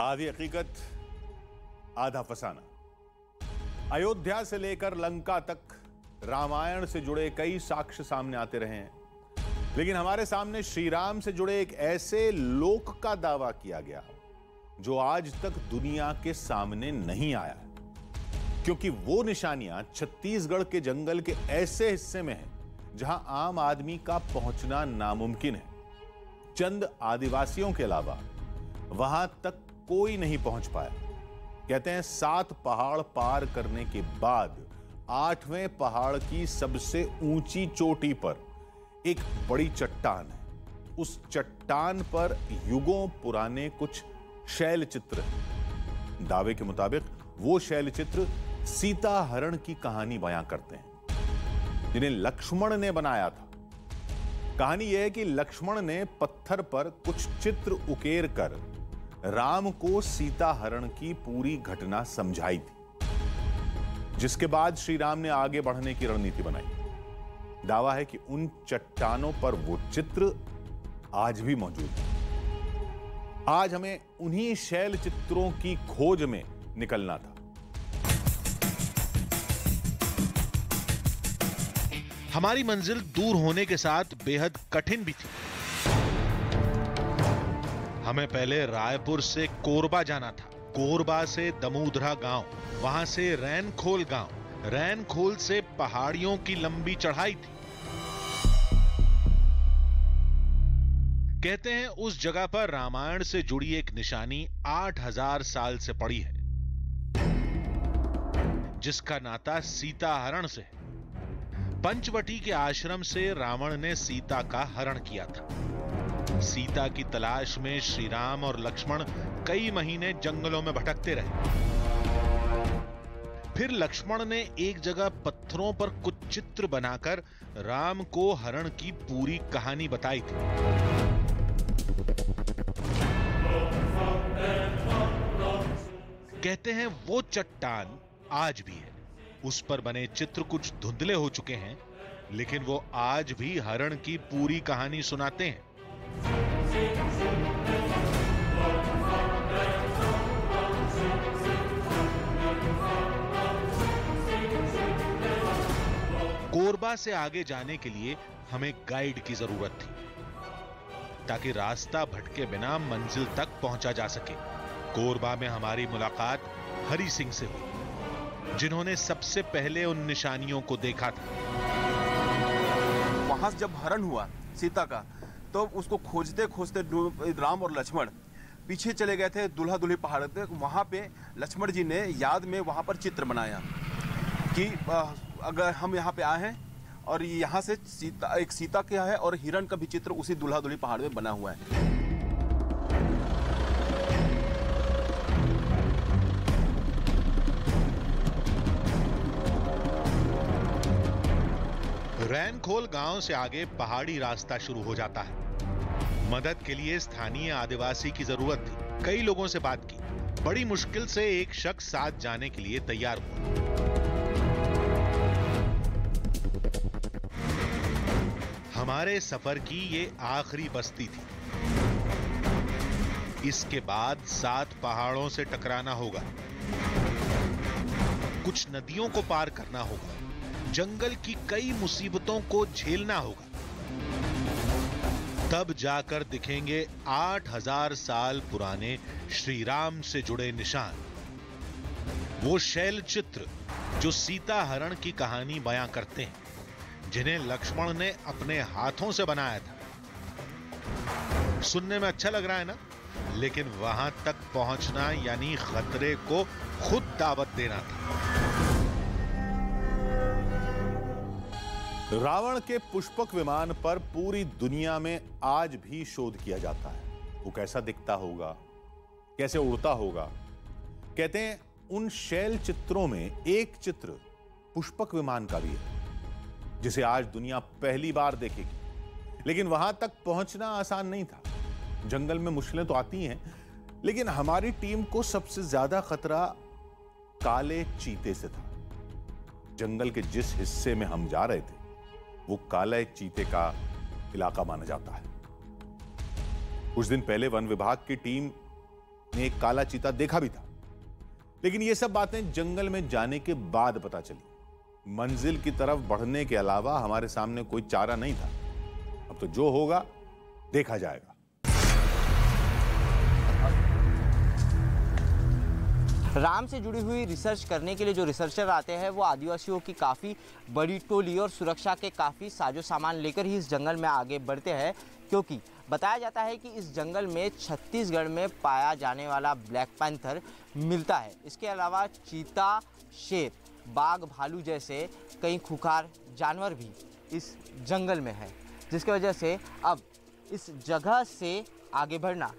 आधी हकीकत आधा फसाना। अयोध्या से लेकर लंका तक रामायण से जुड़े कई साक्ष्य सामने आते रहे हैं, लेकिन हमारे सामने श्री राम से जुड़े एक ऐसे लोक का दावा किया गया जो आज तक दुनिया के सामने नहीं आया, क्योंकि वो निशानियां छत्तीसगढ़ के जंगल के ऐसे हिस्से में हैं जहां आम आदमी का पहुंचना नामुमकिन है। चंद आदिवासियों के अलावा वहां तक कोई नहीं पहुंच पाया। कहते हैं 7 पहाड़ पार करने के बाद 8वें पहाड़ की सबसे ऊंची चोटी पर एक बड़ी चट्टान है। उस चट्टान पर युगों पुराने कुछ शैल चित्र हैं। दावे के मुताबिक वो शैल चित्र सीता हरण की कहानी बयां करते हैं, जिन्हें लक्ष्मण ने बनाया था। कहानी यह है कि लक्ष्मण ने पत्थर पर कुछ चित्र उकेर कर राम को सीता हरण की पूरी घटना समझाई थी, जिसके बाद श्री राम ने आगे बढ़ने की रणनीति बनाई। दावा है कि उन चट्टानों पर वो चित्र आज भी मौजूद है। आज हमें उन्हीं शैल चित्रों की खोज में निकलना था। हमारी मंजिल दूर होने के साथ बेहद कठिन भी थी। हमें पहले रायपुर से कोरबा जाना था, कोरबा से दमोधरा गांव, वहां से रैन खोल गांव, रैन खोल से पहाड़ियों की लंबी चढ़ाई थी। कहते हैं उस जगह पर रामायण से जुड़ी एक निशानी 8000 साल से पड़ी है, जिसका नाता सीता हरण से है। पंचवटी के आश्रम से रावण ने सीता का हरण किया था। सीता की तलाश में श्री राम और लक्ष्मण कई महीने जंगलों में भटकते रहे। फिर लक्ष्मण ने एक जगह पत्थरों पर कुछ चित्र बनाकर राम को हरण की पूरी कहानी बताई थी। कहते हैं वो चट्टान आज भी है। उस पर बने चित्र कुछ धुंधले हो चुके हैं, लेकिन वो आज भी हरण की पूरी कहानी सुनाते हैं। कोरबा से आगे जाने के लिए हमें गाइड की जरूरत थी, ताकि रास्ता भटके बिना मंजिल तक पहुंचा जा सके। कोरबा में हमारी मुलाकात हरी सिंह से हुई, जिन्होंने सबसे पहले उन निशानियों को देखा था। वहां से जब हरण हुआ सीता का, तो उसको खोजते खोजते राम और लक्ष्मण पीछे चले गए थे, दुल्हा दुली पहाड़ तक। वहां पे लक्ष्मण जी ने याद में वहां पर चित्र बनाया कि अगर हम यहाँ पे आए हैं और यहाँ से सीता, एक सीता क्या है और हिरण का भी चित्र उसी दुल्हा दुली पहाड़ में बना हुआ है। रैनखोल गांव से आगे पहाड़ी रास्ता शुरू हो जाता है। मदद के लिए स्थानीय आदिवासी की जरूरत थी। कई लोगों से बात की। बड़ी मुश्किल से एक शख्स साथ जाने के लिए तैयार हुआ। हमारे सफर की ये आखिरी बस्ती थी। इसके बाद 7 पहाड़ों से टकराना होगा, कुछ नदियों को पार करना होगा, जंगल की कई मुसीबतों को झेलना होगा, तब जाकर दिखेंगे 8000 साल पुराने श्री राम से जुड़े निशान, वो शैल चित्र जो सीता हरण की कहानी बयां करते हैं, जिन्हें लक्ष्मण ने अपने हाथों से बनाया था। सुनने में अच्छा लग रहा है ना, लेकिन वहां तक पहुंचना यानी खतरे को खुद दावत देना था। रावण के पुष्पक विमान पर पूरी दुनिया में आज भी शोध किया जाता है। वो कैसा दिखता होगा, कैसे उड़ता होगा। कहते हैं उन शैल चित्रों में एक चित्र पुष्पक विमान का भी है, जिसे आज दुनिया पहली बार देखेगी। लेकिन वहां तक पहुंचना आसान नहीं था। जंगल में मुश्किलें तो आती हैं, लेकिन हमारी टीम को सबसे ज्यादा खतरा काले चीते से था। जंगल के जिस हिस्से में हम जा रहे थे वो काले चीते का इलाका माना जाता है। कुछ दिन पहले वन विभाग की टीम ने एक काला चीता देखा भी था। लेकिन ये सब बातें जंगल में जाने के बाद पता चली। मंजिल की तरफ बढ़ने के अलावा हमारे सामने कोई चारा नहीं था। अब तो जो होगा देखा जाएगा। राम से जुड़ी हुई रिसर्च करने के लिए जो रिसर्चर आते हैं वो आदिवासियों की काफ़ी बड़ी टोली और सुरक्षा के काफ़ी साजो सामान लेकर ही इस जंगल में आगे बढ़ते हैं, क्योंकि बताया जाता है कि इस जंगल में छत्तीसगढ़ में पाया जाने वाला ब्लैक पैंथर मिलता है। इसके अलावा चीता, शेर, बाघ, भालू जैसे कई खूंखार जानवर भी इस जंगल में है, जिसकी वजह से अब इस जगह से आगे बढ़ना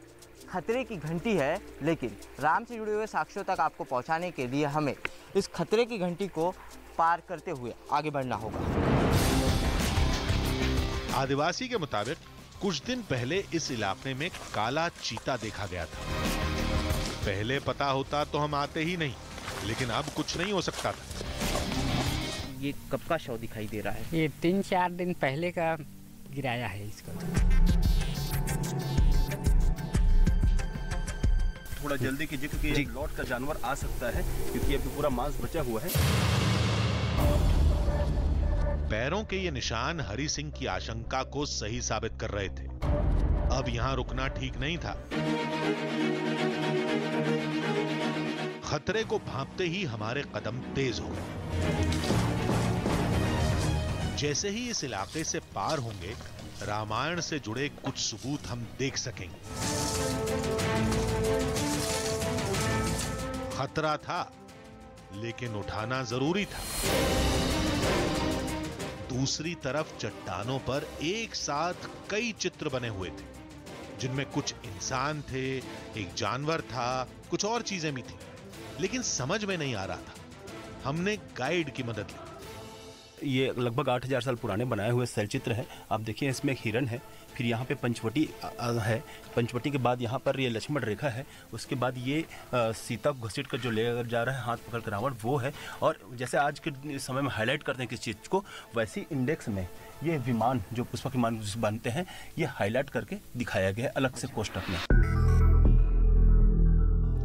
खतरे की घंटी है। लेकिन राम से जुड़े हुए साक्ष्यों तक आपको पहुंचाने के लिए हमें इस खतरे की घंटी को पार करते हुए आगे बढ़ना होगा। आदिवासी के मुताबिक कुछ दिन पहले इस इलाके में काला चीता देखा गया था। पहले पता होता तो हम आते ही नहीं, लेकिन अब कुछ नहीं हो सकता था। ये कब का शव दिखाई दे रहा है? ये 3-4 दिन पहले का गिराया है इसको। थोड़ा जल्दी कीजिए क्योंकि लॉट का जानवर आ सकता है, क्योंकि अभी पूरा मांस बचा हुआ है। पैरों के ये निशान हरी सिंह की आशंका को सही साबित कर रहे थे। अब यहाँ रुकना ठीक नहीं था। खतरे को भांपते ही हमारे कदम तेज हो गए। जैसे ही इस इलाके से पार होंगे, रामायण से जुड़े कुछ सबूत हम देख सकेंगे। खतरा था, लेकिन उठाना जरूरी था। दूसरी तरफ चट्टानों पर एक साथ कई चित्र बने हुए थे, जिनमें कुछ इंसान थे, एक जानवर था, कुछ और चीजें भी थी, लेकिन समझ में नहीं आ रहा था। हमने गाइड की मदद ली। ये लगभग 8000 साल पुराने बनाए हुए शैलचित्र है। आप देखिए, इसमें एक हिरण है, फिर यहाँ पे पंचवटी है, पंचवटी के बाद यहाँ पर ये लक्ष्मण रेखा है, उसके बाद ये सीता को घसीट कर जो लेकर जा रहा है हाथ पकड़ कर रावण, वो है। और जैसे आज के समय में हाईलाइट करते हैं किसी चीज़ को, वैसी इंडेक्स में ये विमान जो पुष्पक विमान बनते हैं, ये हाईलाइट करके दिखाया गया है अलग से कोष्टक में।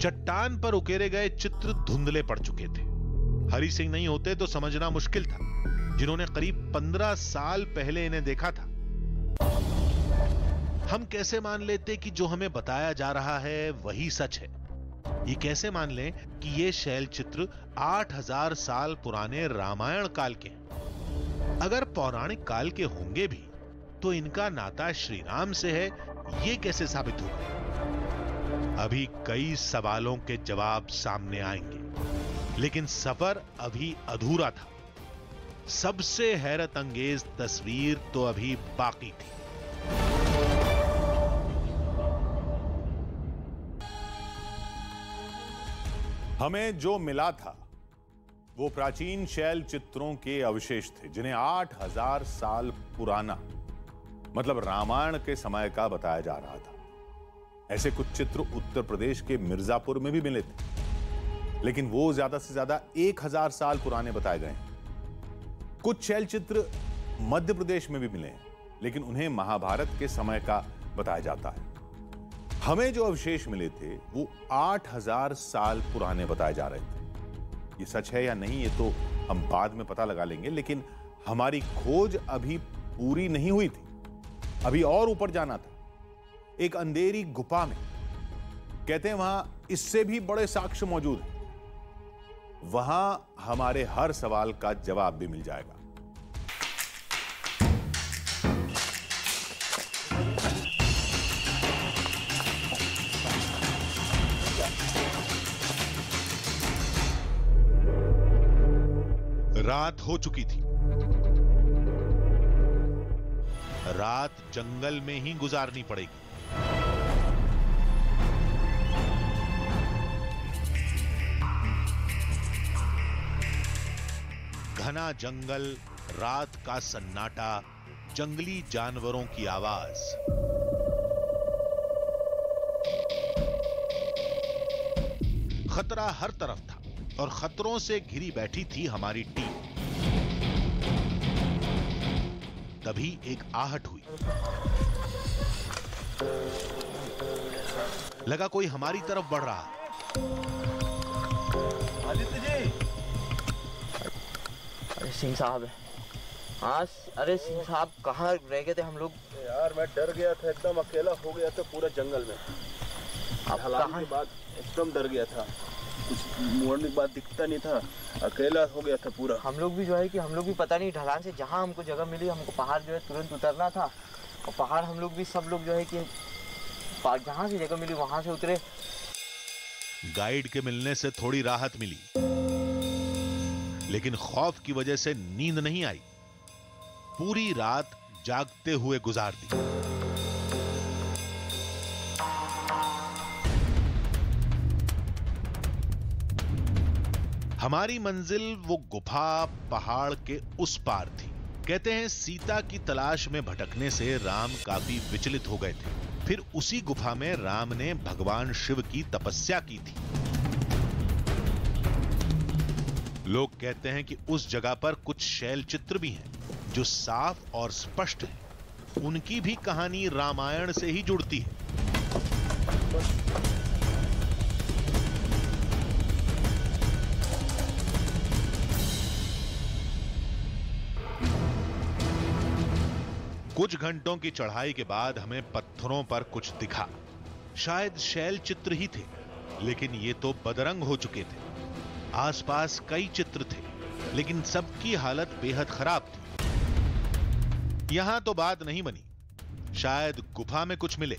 चट्टान पर उकेरे गए चित्र धुंधले पड़ चुके थे। हरी सिंह नहीं होते तो समझना मुश्किल था, जिन्होंने करीब 15 साल पहले इन्हें देखा था। हम कैसे मान लेते कि जो हमें बताया जा रहा है वही सच है? ये कैसे मान लें कि ये शैल चित्र 8000 साल पुराने रामायण काल के हैं? अगर पौराणिक काल के होंगे भी तो इनका नाता श्री राम से है, ये कैसे साबित होगा? अभी कई सवालों के जवाब सामने आएंगे, लेकिन सफर अभी अधूरा था। सबसे हैरत अंगेज तस्वीर तो अभी बाकी थी। हमें जो मिला था वो प्राचीन शैल चित्रों के अवशेष थे, जिन्हें 8000 साल पुराना मतलब रामायण के समय का बताया जा रहा था। ऐसे कुछ चित्र उत्तर प्रदेश के मिर्जापुर में भी मिले थे, लेकिन वो ज्यादा से ज्यादा 1000 साल पुराने बताए गए हैं। कुछ शैल चित्र मध्य प्रदेश में भी मिले हैं, लेकिन उन्हें महाभारत के समय का बताया जाता है। हमें जो अवशेष मिले थे वो 8000 साल पुराने बताए जा रहे थे। ये सच है या नहीं ये तो हम बाद में पता लगा लेंगे, लेकिन हमारी खोज अभी पूरी नहीं हुई थी। अभी और ऊपर जाना था, एक अंधेरी गुफा में। कहते हैं वहां इससे भी बड़े साक्ष्य मौजूद हैं। वहां हमारे हर सवाल का जवाब भी मिल जाएगा। रात हो चुकी थी। रात जंगल में ही गुजारनी पड़ेगी। घना जंगल, रात का सन्नाटा, जंगली जानवरों की आवाज। खतरा हर तरफ था और खतरों से घिरी बैठी थी हमारी टीम। तभी एक आहट हुई। लगा कोई हमारी तरफ बढ़ रहा है। आदित्य जी, अरे सिंह साहब है। हाँ, अरे सिंह साहब कहाँ रह गए थे हम लोग? यार मैं डर गया था, एकदम अकेला हो गया था पूरा जंगल में। अब कहाँ बात, एकदम डर गया था, कुछ मोड़ने की बात दिखता नहीं था, अकेला हो गया था पूरा। हम लोग भी जो है कि हम लोग भी पता नहीं, ढलान से जहाँ हमको जगह मिली हमको पहाड़ जो है तुरंत उतरना था, और पहाड़ हम लोग भी सब लोग जो है कि जहाँ से जगह मिली वहाँ से उतरे। गाइड के मिलने से थोड़ी राहत मिली, लेकिन खौफ की वजह से नींद नहीं आई, पूरी रात जागते हुए गुजार दी। हमारी मंजिल वो गुफा पहाड़ के उस पार थी। कहते हैं सीता की तलाश में भटकने से राम काफी विचलित हो गए थे। फिर उसी गुफा में राम ने भगवान शिव की तपस्या की थी। लोग कहते हैं कि उस जगह पर कुछ शैल चित्र भी हैं जो साफ और स्पष्ट हैं। उनकी भी कहानी रामायण से ही जुड़ती है। कुछ घंटों की चढ़ाई के बाद हमें पत्थरों पर कुछ दिखा। शायद शैल चित्र ही थे, लेकिन ये तो बदरंग हो चुके थे। आसपास कई चित्र थे, लेकिन सबकी हालत बेहद खराब थी। यहां तो बात नहीं बनी, शायद गुफा में कुछ मिले।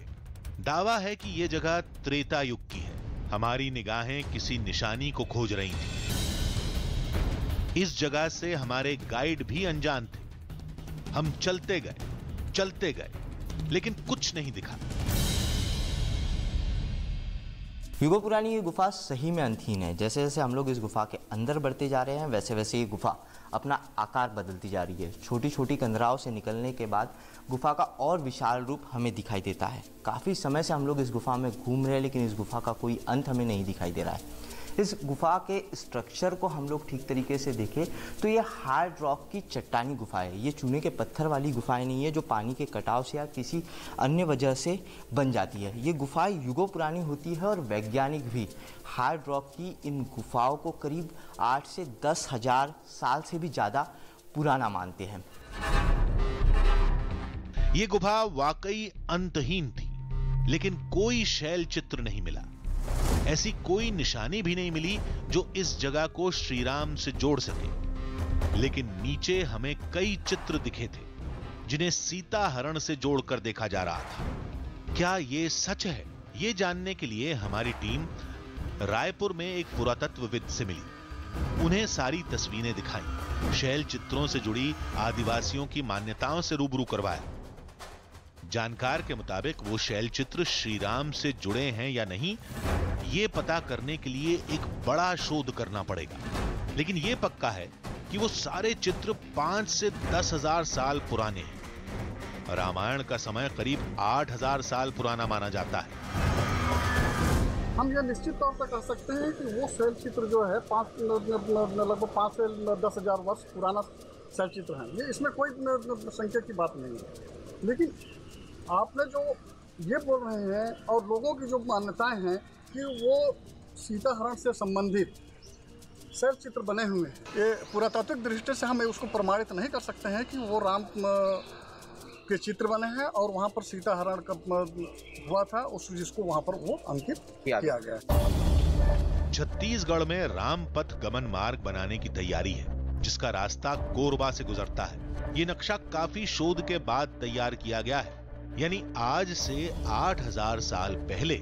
दावा है कि यह जगह त्रेता युग की है। हमारी निगाहें किसी निशानी को खोज रही थी। इस जगह से हमारे गाइड भी अनजान थे। हम चलते गए, लेकिन कुछ नहीं दिखा। युगों पुरानी ये गुफा सही में अंतहीन है। जैसे जैसे हम लोग इस गुफा के अंदर बढ़ते जा रहे हैं, वैसे वैसे ये गुफा अपना आकार बदलती जा रही है। छोटी छोटी कंदराओं से निकलने के बाद गुफा का और विशाल रूप हमें दिखाई देता है। काफ़ी समय से हम लोग इस गुफा में घूम रहे हैं, लेकिन इस गुफा का कोई अंत हमें नहीं दिखाई दे रहा है। इस गुफा के स्ट्रक्चर को हम लोग ठीक तरीके से देखें तो ये हार्ड रॉक की चट्टानी गुफा है। ये चूने के पत्थर वाली गुफाएं नहीं है जो पानी के कटाव से या किसी अन्य वजह से बन जाती है। ये गुफाएं युगों पुरानी होती है और वैज्ञानिक भी हार्ड रॉक की इन गुफाओं को करीब 8 से 10,000 साल से भी ज़्यादा पुराना मानते हैं। ये गुफा वाकई अंतहीन थी, लेकिन कोई शैल चित्र नहीं मिला। ऐसी कोई निशानी भी नहीं मिली जो इस जगह को श्री राम से जोड़ सके। लेकिन नीचे हमें कई चित्र दिखे थे जिन्हें सीता हरण से जोड़कर देखा जा रहा था। क्या ये सच है? ये जानने के लिए हमारी टीम रायपुर में एक पुरातत्वविद से मिली। उन्हें सारी तस्वीरें दिखाई, शैल चित्रों से जुड़ी आदिवासियों की मान्यताओं से रूबरू करवाया। जानकार के मुताबिक वो शैल चित्र श्री राम से जुड़े हैं या नहीं, ये पता करने के लिए एक बड़ा शोध करना पड़ेगा। लेकिन ये पक्का है कि वो सारे चित्र 5 से 10,000 साल पुराने हैं। रामायण का समय करीब 8,000 साल पुराना माना जाता है। हम ये निश्चित तौर पर कह सकते हैं कि वो शैल चित्र जो है लगभग 5 से 10,000 वर्ष पुराना शैल चित्र है। ये इसमें कोई संख्या की बात नहीं है। लेकिन आपने जो ये बोल रहे हैं और लोगों की जो मान्यताएं हैं कि वो सीता हरण से संबंधित शैल चित्र बने हुए हैं, ये पुरातात्विक दृष्टि से हम उसको प्रमाणित नहीं कर सकते हैं कि वो राम के चित्र बने हैं और वहाँ पर सीता हरण का हुआ था, उस जिसको वहाँ पर वो अंकित किया गया। छत्तीसगढ़ में रामपथ गमन मार्ग बनाने की तैयारी है जिसका रास्ता कोरबा से गुजरता है। ये नक्शा काफी शोध के बाद तैयार किया गया है। यानी आज से 8,000 साल पहले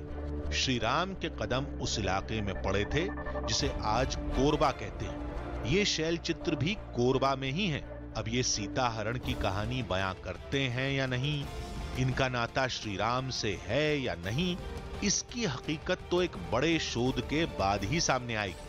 श्री राम के कदम उस इलाके में पड़े थे जिसे आज कोरबा कहते हैं। ये शैल चित्र भी कोरबा में ही हैं। अब ये सीता हरण की कहानी बयां करते हैं या नहीं, इनका नाता श्री राम से है या नहीं, इसकी हकीकत तो एक बड़े शोध के बाद ही सामने आएगी।